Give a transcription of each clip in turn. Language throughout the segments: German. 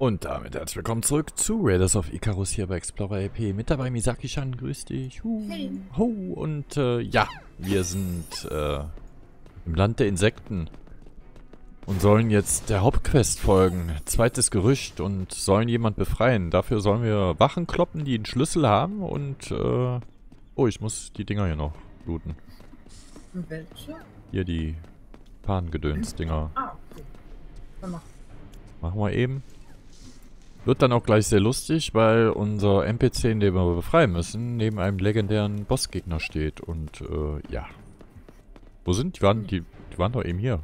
Und damit herzlich willkommen zurück zu Riders of Icarus hier bei Explorer AP. Mit dabei Misaki-Shan, grüß dich. Hey. Ho. Und ja, wir sind im Land der Insekten und sollen jetzt der Hauptquest folgen. Zweites Gerücht und sollen jemand befreien. Dafür sollen wir Wachen kloppen, die einen Schlüssel haben und oh, ich muss die Dinger hier noch looten. Welche? Hier die Pan-Gedöns-Dinger. Ah, okay. Dann machen wir eben. Wird dann auch gleich sehr lustig, weil unser NPC, den wir befreien müssen, neben einem legendären Bossgegner steht. Und, ja. Wo sind die? Die waren doch eben hier.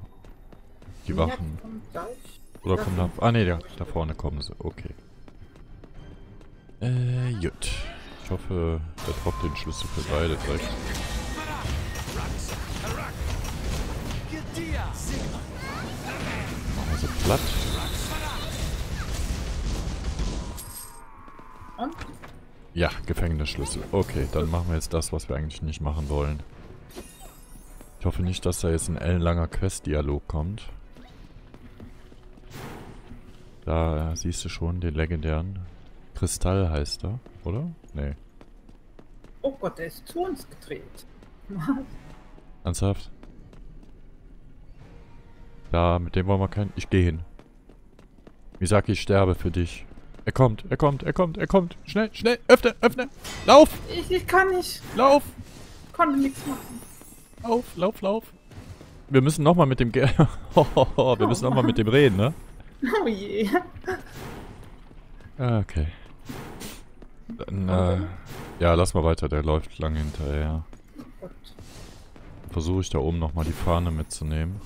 Die Wachen. Oder kommen da... Ah, ne, da vorne kommen sie. Okay. Gut. Ich hoffe, der droppt den Schlüssel für beide vielleicht. Machen wir so platt. Und? Ja, Gefängnisschlüssel. Okay, dann machen wir jetzt das, was wir eigentlich nicht machen wollen. Ich hoffe nicht, dass da jetzt ein ellenlanger Quest-Dialog kommt. Da siehst du schon den legendären Kristall, heißt er, oder? Nee. Oh Gott, der ist zu uns gedreht. Was? Ernsthaft? Da, mit dem wollen wir keinen... Ich gehe hin. Misaki, ich sterbe für dich. Er kommt, er kommt, er kommt, er kommt. Schnell, schnell, öffne, öffne. Lauf! Ich kann nicht. Lauf! Ich konnte nichts machen. Lauf, lauf, lauf. Wir müssen nochmal mit dem... Wir müssen nochmal mit dem reden, ne? Oh je. Okay. Dann, ja, lass mal weiter. Der läuft lang hinterher. Versuche ich da oben nochmal die Fahne mitzunehmen.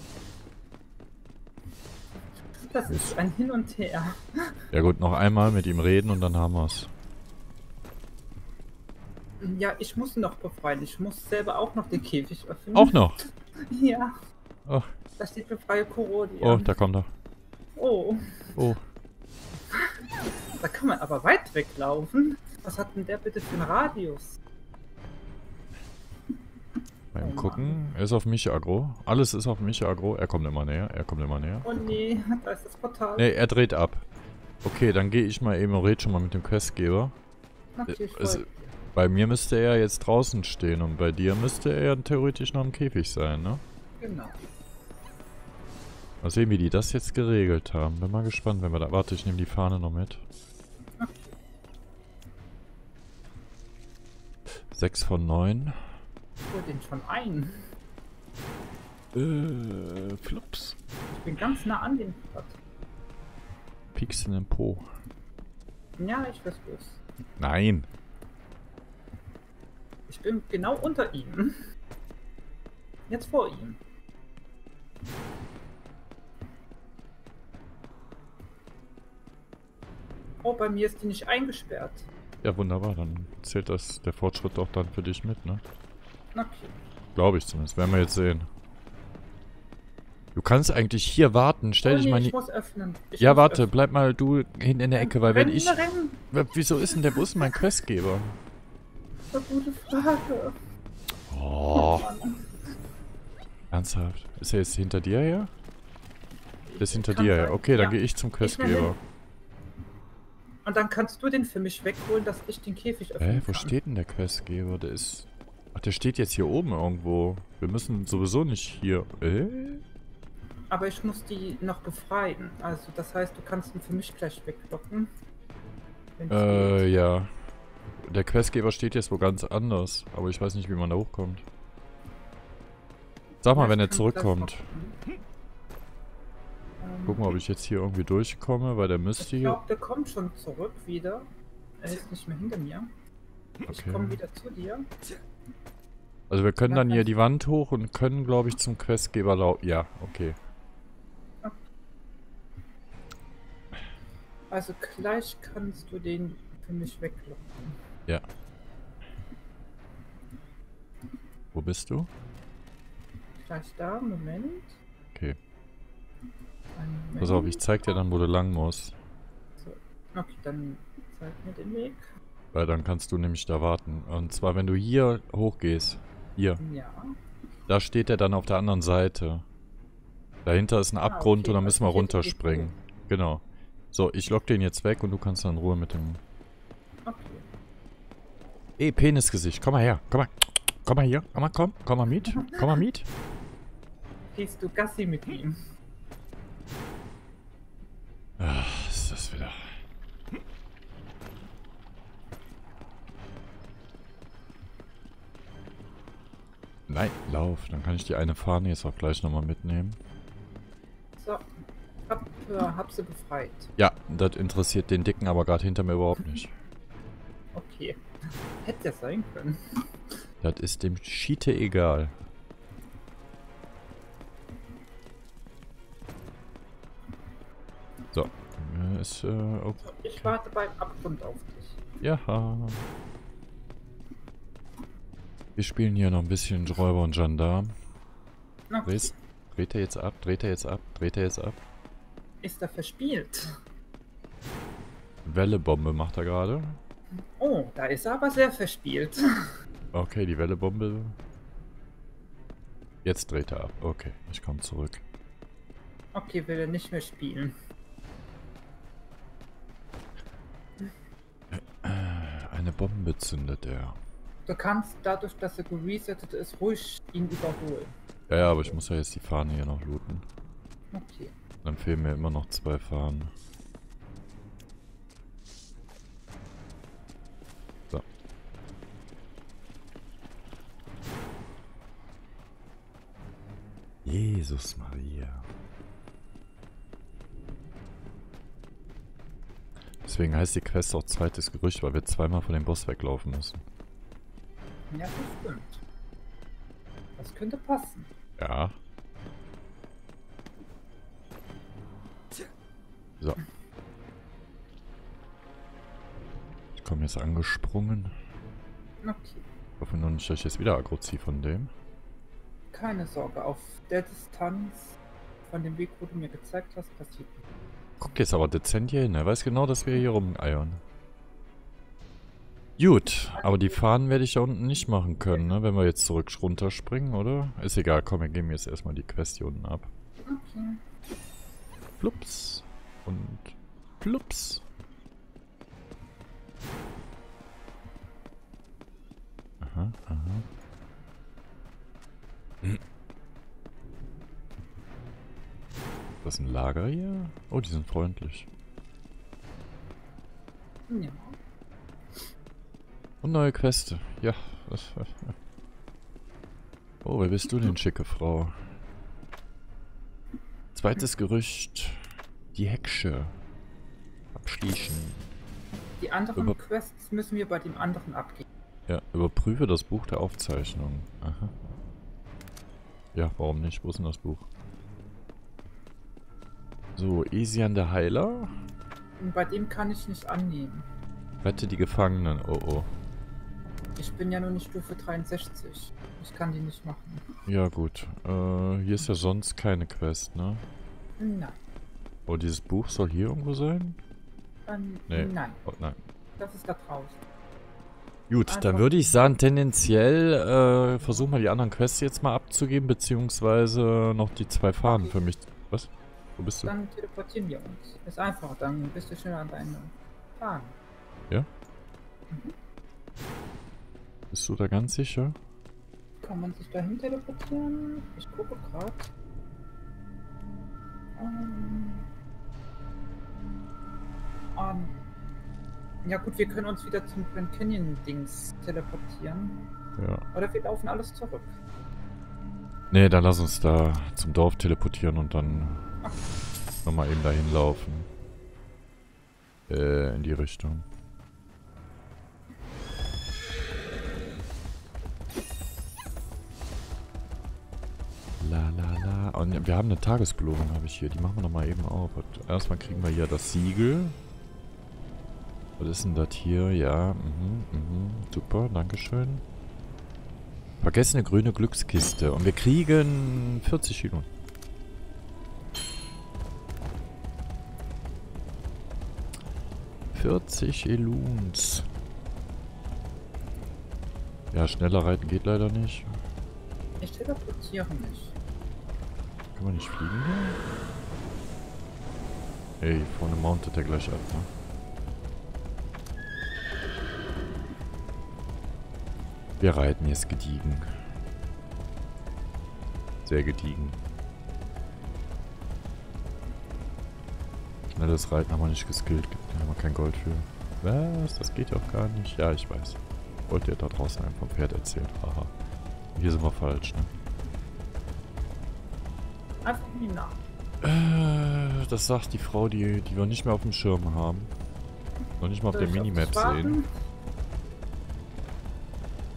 Das ist ein Hin und Her. Ja gut, noch einmal mit ihm reden und dann haben wir's. Ja, ich muss ihn noch befreien. Ich muss selber auch noch den Käfig öffnen. Auch noch? Ja. Ach. Da steht befreie Chorodian. Oh, da kommt er. Oh. Oh. Da kann man aber weit weglaufen. Was hat denn der bitte für einen Radius? Beim Gucken. Er ist auf mich aggro. Alles ist auf mich aggro. Er kommt immer näher. Er kommt immer näher. Oh nee, da ist das Portal. Nee, er dreht ab. Okay, dann gehe ich mal eben und rede schon mal mit dem Questgeber. Bei mir müsste er jetzt draußen stehen und bei dir müsste er theoretisch noch im Käfig sein, ne? Genau. Mal sehen, wie die das jetzt geregelt haben. Bin mal gespannt, wenn wir da... Warte, ich nehme die Fahne noch mit. 6 von 9. Ich hol den schon ein. Flops. Ich bin ganz nah an dem Platz. Pixel im Po. Ja, ich weiß bloß. Nein. Ich bin genau unter ihm. Jetzt vor ihm. Oh, bei mir ist die nicht eingesperrt. Ja, wunderbar. Dann zählt das der Fortschritt auch dann für dich mit, ne? Okay. Glaube ich zumindest. Werden wir jetzt sehen. Du kannst eigentlich hier warten. Stell dich mal nicht. Ich muss öffnen. Ja, warte. Bleib mal du hinten in der Ecke, weil wenn ich... Wieso ist denn der Bus mein Questgeber? Das ist eine gute Frage. Oh. Ernsthaft? Ist er jetzt hinter dir her? Der ist hinter dir her. Okay, dann gehe ich zum Questgeber. Und dann kannst du den für mich wegholen, dass ich den Käfig öffne. Wo steht denn der Questgeber? Der ist... Ach, der steht jetzt hier oben irgendwo. Wir müssen sowieso nicht hier... Aber ich muss die noch befreien. Also das heißt, du kannst ihn für mich gleich weglocken. Ja. Der Questgeber steht jetzt wo ganz anders. Aber ich weiß nicht, wie man da hochkommt. Sag mal, wenn er zurückkommt. Gucken, ob ich jetzt hier irgendwie durchkomme, weil der müsste hier... Ich glaube, der kommt schon zurück wieder. Er ist nicht mehr hinter mir. Okay. Ich komme wieder zu dir. Also wir können dann hier die Wand hoch und können, glaube ich, zum Questgeber laufen. Ja, okay. Also gleich kannst du den für mich weglocken. Ja. Wo bist du? Gleich da, Moment. Okay. Moment. Pass auf, ich zeig dir dann, wo du lang musst. So. Okay, dann zeig mir den Weg. Weil dann kannst du nämlich da warten. Und zwar, wenn du hier hochgehst. Hier. Ja. Da steht er dann auf der anderen Seite. Dahinter ist ein Abgrund, okay, und da müssen wir runterspringen. Genau. So, ich lock den jetzt weg und du kannst dann in Ruhe mit dem... Okay. Ey, Penisgesicht, komm mal her, komm mal. Komm mal hier, komm mal mit, Gehst du Gassi mit ihm? Ach, ist das wieder... Nein, lauf. Dann kann ich die eine Fahne jetzt auch gleich nochmal mitnehmen. So, hab sie befreit. Ja, das interessiert den Dicken aber gerade hinter mir überhaupt nicht. Okay. Hätte ja sein können. Das ist dem Schiete egal. So. Ist, okay. So, ich warte beim Abgrund auf dich. Ja. Wir spielen hier noch ein bisschen Räuber und Gendarm. Okay. Dreht er jetzt ab, Ist er verspielt? Wellebombe macht er gerade. Oh, da ist er aber sehr verspielt. Okay, die Wellebombe. Jetzt dreht er ab. Okay, ich komme zurück. Okay, will er nicht mehr spielen. Eine Bombe zündet er. Du kannst dadurch, dass er geresettet ist, ruhig ihn überholen. Ja, aber ich muss ja jetzt die Fahne hier noch looten. Okay. Dann fehlen mir immer noch 2 Fahnen. So. Jesus Maria. Deswegen heißt die Quest auch zweites Gerücht, weil wir zweimal von dem Boss weglaufen müssen. Ja, das stimmt. Das könnte passen. Ja. So. Ich komme jetzt angesprungen. Okay. Ich hoffe nur nicht, dass ich jetzt wieder aggro ziehe von dem. Keine Sorge, auf der Distanz von dem Weg, wo du mir gezeigt hast, passiert nichts. Guck jetzt aber dezent hier hin, er weiß genau, dass wir hier rumeiern. Gut, aber die Fahnen werde ich da unten nicht machen können, ne? Wenn wir jetzt zurück runterspringen, oder? Ist egal, komm, wir geben jetzt erstmal die Quest hier unten ab. Okay. Plups. Und plups. Aha, aha. Ist das ein Lager hier? Oh, die sind freundlich. Ja. Und neue Queste. Ja. Oh, wer bist du denn, schicke Frau? Zweites Gerücht. Die Hexe. Abschließen. Die anderen Quests müssen wir bei dem anderen abgeben. Ja, überprüfe das Buch der Aufzeichnung. Aha. Ja, warum nicht? Wo ist denn das Buch? So, Esian der Heiler. Und bei dem kann ich nicht annehmen. Rette die Gefangenen. Oh, oh. Ich bin ja nur in Stufe 63. Ich kann die nicht machen. Ja gut. Hier ist ja sonst keine Quest, ne? Nein. Oh, dieses Buch soll hier irgendwo sein? Nee. Nein. Oh, nein. Das ist da draußen. Gut, einfach dann würde ich sagen, tendenziell versuchen wir die anderen Quests jetzt mal abzugeben, beziehungsweise noch die 2 Fahnen für mich. Was? Wo bist du? Dann teleportieren wir uns. Ist einfach, dann bist du schneller an deinen Fahnen. Ja? Mhm. Bist du da ganz sicher? Kann man sich dahin teleportieren? Ich gucke gerade. Ja gut, wir können uns wieder zum Grand Canyon-Dings teleportieren. Ja. Oder wir laufen alles zurück. Nee, dann lass uns da zum Dorf teleportieren und dann nochmal eben dahin laufen. In die Richtung. La la la. Und wir haben eine Tagesbelohnung, habe ich hier. Die machen wir nochmal eben auf. Und erstmal kriegen wir hier das Siegel. Was ist denn das hier? Ja, super, dankeschön. Vergessene grüne Glückskiste. Und wir kriegen 40 Hühner. Eluns. Ja, schneller reiten geht leider nicht. Ich teleportiere mich. Kann man nicht fliegen? Ey, vorne mountet er gleich ab, ne? Wir reiten jetzt gediegen. Sehr gediegen. Schnelles Reiten haben wir nicht geskillt. Da haben wir kein Gold für. Was? Das geht ja auch gar nicht. Ja, ich weiß. Wollt ihr da draußen einem vom Pferd erzählen? Haha. Hier sind wir falsch, ne? Einfach Nina. Das sagt die Frau, die wir nicht mehr auf dem Schirm haben. Noch nicht mal auf der Minimap sehen.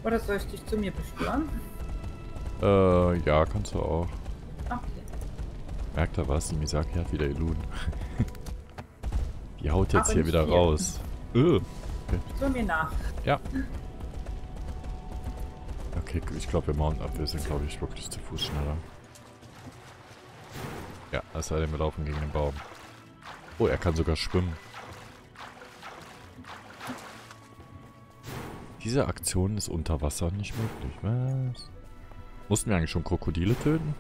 Oder soll ich dich zu mir beschwören? Ja, kannst du auch. Okay. Merkt er was? Die Misaki hat wieder Eluden. Die haut jetzt hier wieder raus. Okay. Zu mir nach. Ja. Okay, ich glaube, wir mounten ab. Wir sind, glaube ich, wirklich zu Fuß schneller. Ja, es sei denn, wir laufen gegen den Baum. Oh, er kann sogar schwimmen. Diese Aktion ist unter Wasser nicht möglich. Was? Mussten wir eigentlich schon Krokodile töten?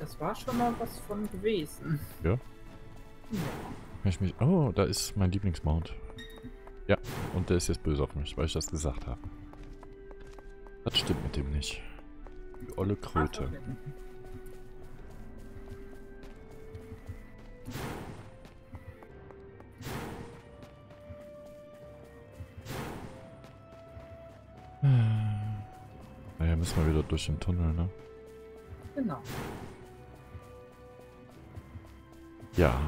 Das war schon mal was von gewesen. Ja? Ja. Ich mich, oh, da ist mein Lieblingsmount. Ja, und der ist jetzt böse auf mich, weil ich das gesagt habe. Das stimmt mit dem nicht. Die olle Kröte. Ach, okay. Naja, müssen wir wieder durch den Tunnel, ne? Genau. Ja.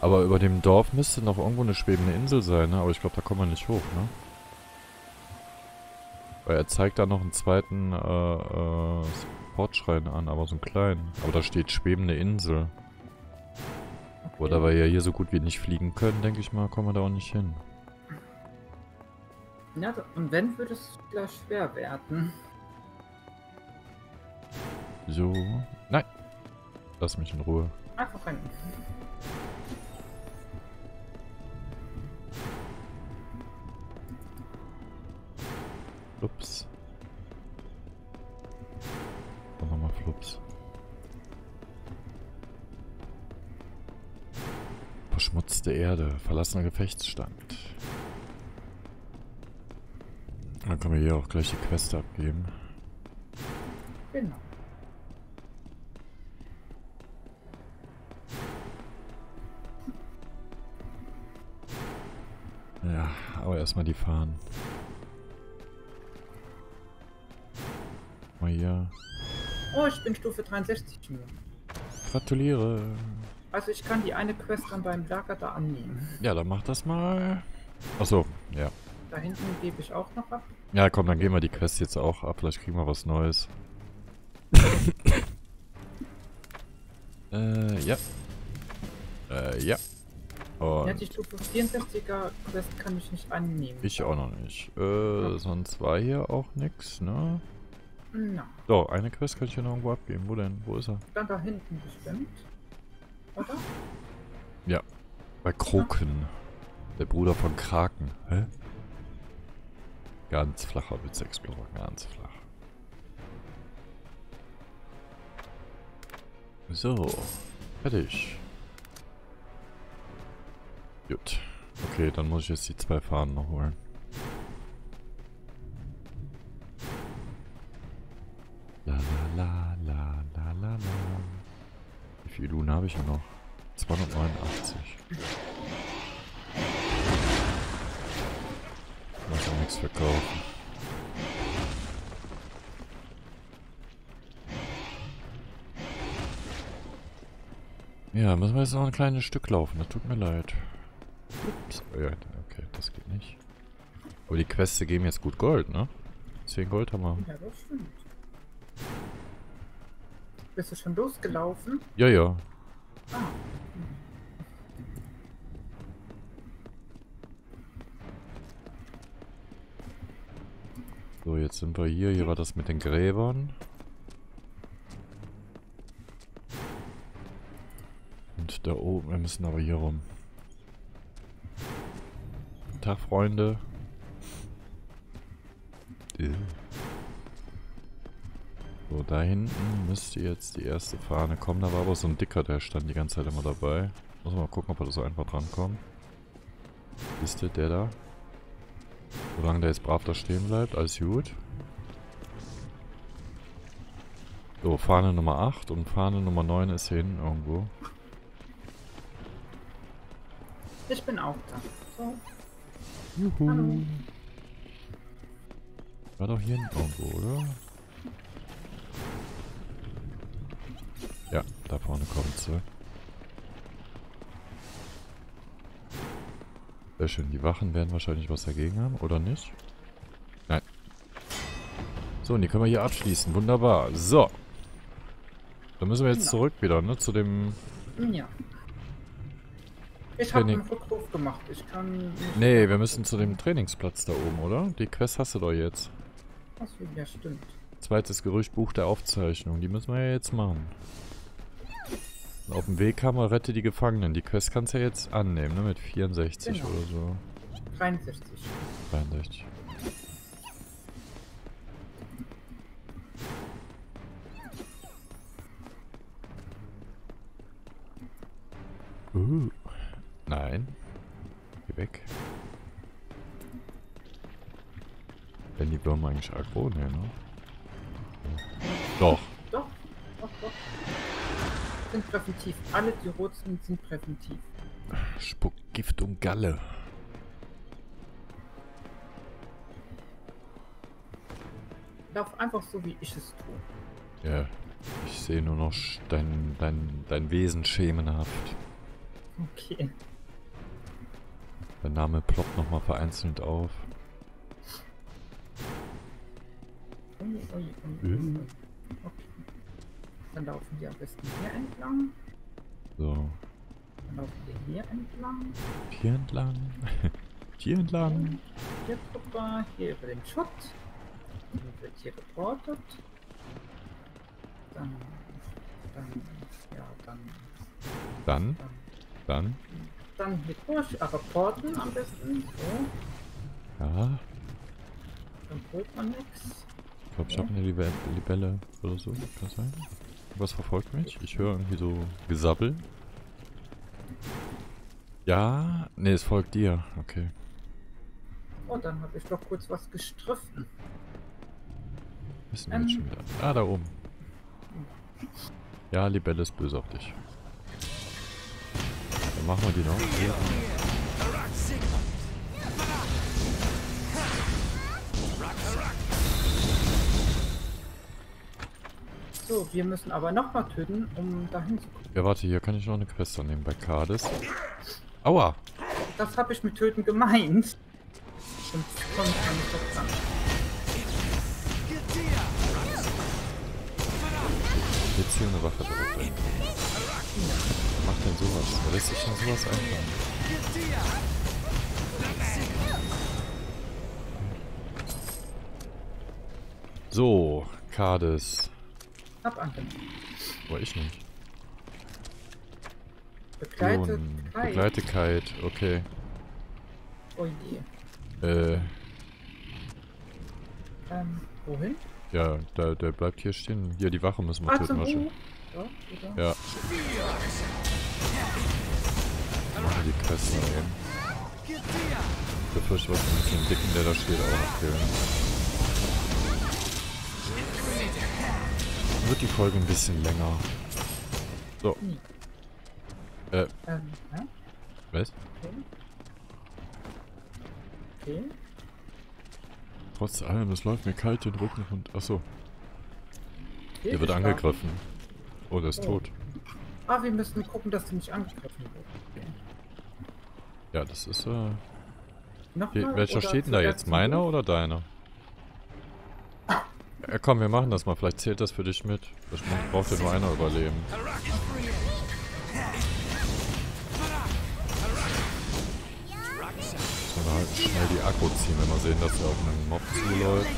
Aber über dem Dorf müsste noch irgendwo eine schwebende Insel sein, ne? Aber ich glaube, da kommen wir nicht hoch, ne? Weil er zeigt da noch einen zweiten Portschrein an, aber so einen kleinen. Aber da steht schwebende Insel. Aber da wir ja hier so gut wie nicht fliegen können, denke ich mal, kommen wir da auch nicht hin. Ja, und wenn, würde es gleich schwer werden. So. Nein! Lass mich in Ruhe. Einfach rein. Ups. Verschmutzte Erde, verlassener Gefechtsstand. Dann können wir hier auch gleich die Quest abgeben. Genau. Ja, aber erstmal die Fahnen. Mal hier. Oh, ich bin Stufe 63 nur. Gratuliere. Also ich kann die eine Quest dann beim Lager da annehmen. Ja, dann mach das mal. Achso, ja. Da hinten gebe ich auch noch ab. Ja, komm, dann geben wir die Quest jetzt auch ab. Vielleicht kriegen wir was Neues. Ja. Ja. Und ja, die Stufe 64er Quest kann ich nicht annehmen. Ich auch noch nicht. Ja. Sonst war hier auch nix, ne? Na. So, eine Quest kann ich ja noch irgendwo abgeben. Wo denn? Wo ist er? Dann da hinten bestimmt. Oder? Ja. Bei Kroken. Der Bruder von Kraken. Hä? Ganz flacher Witz, Explorer. Ganz flach. So. Fertig. Gut. Okay, dann muss ich jetzt die zwei Fahnen noch holen. La la la la la la. Wie viel Luna habe ich ja noch? 289. Muss ja nichts verkaufen. Ja, müssen wir jetzt noch ein kleines Stück laufen. Das tut mir leid. Ups. Okay, das geht nicht. Aber die Queste geben jetzt gut Gold, ne? 10 Gold haben wir. Ja, das stimmt. Bist du schon losgelaufen? Ja, ja. Ah. So, jetzt sind wir hier. Hier war das mit den Gräbern. Und da oben, wir müssen aber hier rum. Guten Tag, Freunde. So, da hinten müsste jetzt die erste Fahne kommen. Da war aber so ein Dicker, der stand die ganze Zeit immer dabei. Muss mal gucken, ob er da so einfach drankommt. Ist der da? Solange der jetzt brav da stehen bleibt, alles gut. So, Fahne Nummer 8 und Fahne Nummer 9 ist hier hinten irgendwo. Ich bin auch da. So. Juhu. Hallo. War doch hier hinten irgendwo, oder? Ja, da vorne kommt sie. Sehr schön, die Wachen werden wahrscheinlich was dagegen haben, oder nicht? Nein. So, und die können wir hier abschließen. Wunderbar. So. Dann müssen wir jetzt zurück wieder, ne? Zu dem... Ja. Ich habe einen Rückruf gemacht. Ich kann... Nee, wir müssen zu dem Trainingsplatz da oben, oder? Die Quest hast du doch jetzt. Ach so, ja, stimmt. Zweites Gerücht, Buch der Aufzeichnung. Die müssen wir ja jetzt machen. Und auf dem Weg haben wir Rette die Gefangenen. Die Quest kannst du ja jetzt annehmen, ne? Mit 64 genau. Oder so. 63. 63. Nein. Geh weg. Wenn die Bäume eigentlich aggro, ne? Doch. Doch, doch, doch. Sind präventiv. Alle, die rot sind präventiv. Spuck, Gift und Galle. Lauf einfach so, wie ich es tue. Ja, ich sehe nur noch dein Wesen schemenhaft. Okay. Der Name ploppt nochmal vereinzelt auf. Okay. Dann laufen wir am besten hier entlang. So. Dann laufen wir hier entlang. Hier entlang. Hier entlang. Hier drüber, hier über den Schutt. Dann wird hier reportet. Dann hier durch, reporten am besten. So. Ja. Dann holt man nichts. Ich glaube, ich habe eine Libelle oder so. Kann das sein? Was verfolgt mich? Ich höre irgendwie so Gesabbel. Ja, nee, es folgt dir. Okay. Oh, dann habe ich doch kurz was gestriffen. Wissen wir jetzt schon wieder. Ah, da oben. Ja, Libelle ist böse auf dich. Dann machen wir die noch. Ja. So, wir müssen aber nochmal töten, um dahin zu kommen. Ja, warte, hier kann ich noch eine Quest annehmen bei Kades. Aua! Das habe ich mit Töten gemeint. Stimmt, komm, ich kann nicht das sagen. Jetzt hier eine Waffe direkt ein. Wer macht denn sowas? Wer lässt sich denn sowas einfallen? So, Kades. Hab angenommen. Boah, ich nicht. Begleite Kite. Begleite Kite, okay. Oh je. Wohin? Ja, der bleibt hier stehen. Hier, die Wache müssen wir töten wahrscheinlich. Ja. Ja. Machen die Kressen eben. Ich befürchte, was mit dem Dicken, der da steht, auch noch fehlen. Wird die Folge ein bisschen länger. So. Was? Okay. Trotz allem, es läuft mir kalt den Rücken und... Achso. Der wird angegriffen. Oh, der ist tot. Ah, wir müssen gucken, dass sie nicht angegriffen wird. Okay. Ja, das ist... Welcher steht denn da jetzt? Meiner oder deiner? Ja, komm, wir machen das mal. Vielleicht zählt das für dich mit. Ich brauch dir nur einer überleben. Müssen wir halt schnell die Akku ziehen, wenn wir sehen, dass er auf einen Mob zuläuft.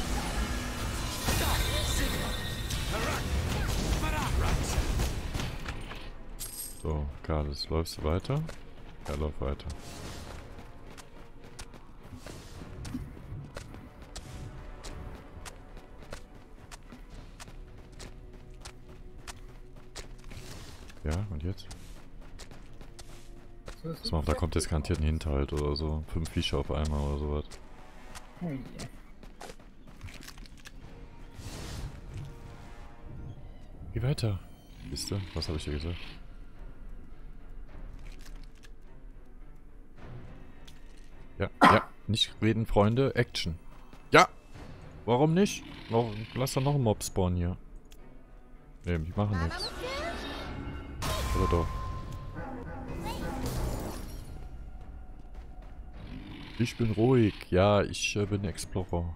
So, Kades, läufst du weiter? Ja, lauf weiter. Ja, und jetzt? Was macht, da kommt jetzt garantiert ein Hinterhalt oder so. 5 Viecher auf einmal oder sowas. Oh yeah. Geh weiter. Wisst ihr? Was habe ich dir gesagt? Ja, ja. Nicht reden, Freunde. Action. Ja! Warum nicht? Lass doch noch einen Mob spawnen hier. Ne, die machen nichts. Oder doch. Ich bin ruhig. Ja, ich bin Explorer.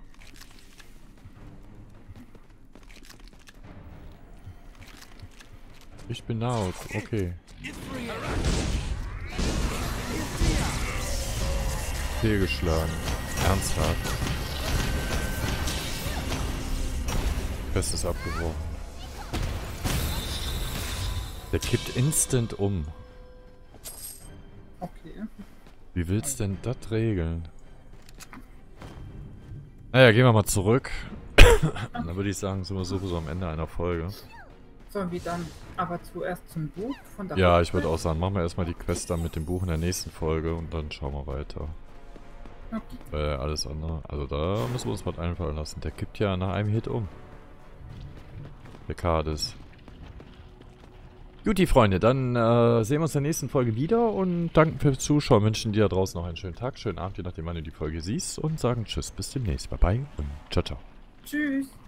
Ich bin out. Okay. Fehlgeschlagen. Ernsthaft. Bestes abgeworfen. Der kippt instant um. Okay. Wie willst denn das regeln? Naja, gehen wir mal zurück. Dann würde ich sagen, sind wir sowieso am Ende einer Folge. Sollen wir dann aber zuerst zum Buch von der Ja, ich würde auch sagen, machen wir erstmal die Quest dann mit dem Buch in der nächsten Folge und dann schauen wir weiter. Okay. Alles andere. Also da müssen wir uns was einfallen lassen. Der kippt ja nach einem Hit um. Der Kades. Gut, die Freunde, dann sehen wir uns in der nächsten Folge wieder und danken fürs Zuschauen. Wünschen dir da draußen noch einen schönen Tag, schönen Abend, je nachdem wann du die Folge siehst und sagen Tschüss, bis demnächst. Bye bye und ciao, ciao. Tschüss.